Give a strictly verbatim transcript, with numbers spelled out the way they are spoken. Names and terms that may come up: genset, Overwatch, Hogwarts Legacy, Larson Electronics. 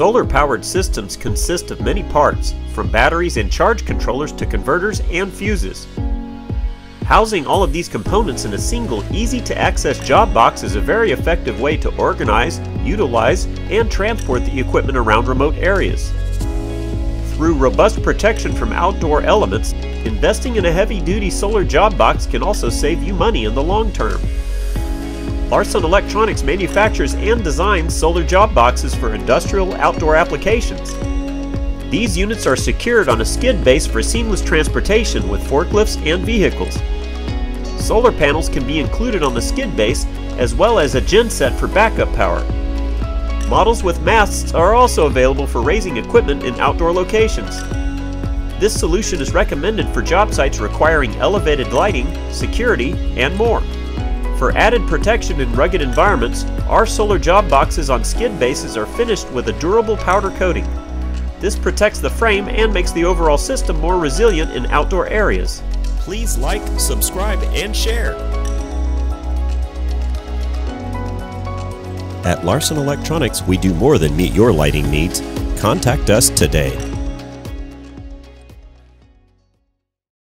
Solar-powered systems consist of many parts, from batteries and charge controllers to converters and fuses. Housing all of these components in a single, easy-to-access job box is a very effective way to organize, utilize, and transport the equipment around remote areas. Through robust protection from outdoor elements, investing in a heavy-duty solar job box can also save you money in the long term. Larson Electronics manufactures and designs solar job boxes for industrial outdoor applications. These units are secured on a skid base for seamless transportation with forklifts and vehicles. Solar panels can be included on the skid base as well as a genset for backup power. Models with masts are also available for raising equipment in outdoor locations. This solution is recommended for job sites requiring elevated lighting, security, and more. For added protection in rugged environments, our solar job boxes on skid bases are finished with a durable powder coating. This protects the frame and makes the overall system more resilient in outdoor areas. Please like, subscribe, and share. At Larson Electronics, we do more than meet your lighting needs. Contact us today.